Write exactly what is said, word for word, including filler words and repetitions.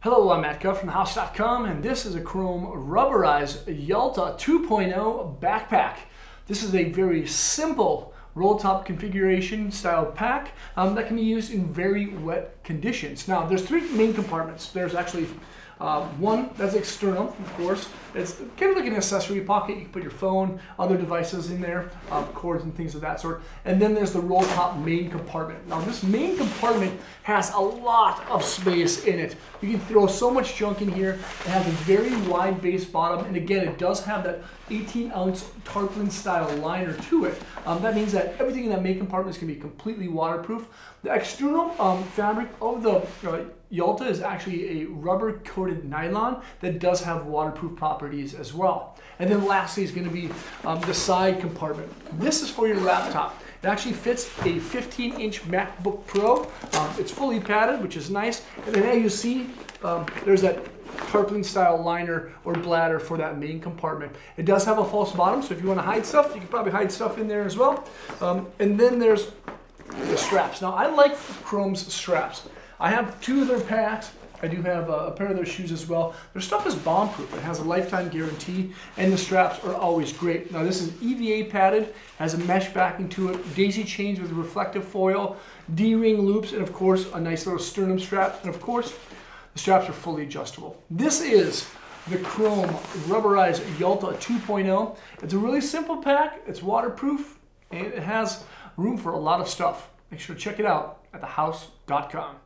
Hello, I'm Matt Guff from the house dot com, and this is a Chrome rubberized Yalta two point oh backpack. This is a very simple roll top configuration style pack um, that can be used in very wet conditions. Now, there's three main compartments. There's actually uh, one that's external, of course. It's kind of like an accessory pocket. You can put your phone, other devices in there, uh, cords and things of that sort. And then there's the roll top main compartment. Now, this main compartment has a lot of space in it. You can throw so much junk in here. It has a very wide base bottom, and again, it does have that eighteen ounce tarpaulin style liner to it. Um, that means that everything in that main compartment is going to be completely waterproof. The external um, fabric of the uh, Yalta is actually a rubber coated nylon that does have waterproof properties as well. And then lastly is going to be um, the side compartment. This is for your laptop. It actually fits a fifteen inch MacBook Pro. Um, it's fully padded, which is nice. And then as you see, um, there's that tarpaulin style liner or bladder for that main compartment. It does have a false bottom, so if you want to hide stuff, you can probably hide stuff in there as well. Um, and then there's the straps. Now, I like Chrome's straps. I have two of their packs. I do have a pair of their shoes as well. Their stuff is bomb-proof. It has a lifetime guarantee, and the straps are always great. Now, this is E V A padded, has a mesh backing to it, daisy chains with reflective foil, D-ring loops, and of course, a nice little sternum strap. And of course, the straps are fully adjustable. This is the Chrome rubberized Yalta two point oh. It's a really simple pack. It's waterproof, and it has room for a lot of stuff. Make sure to check it out at the house dot com.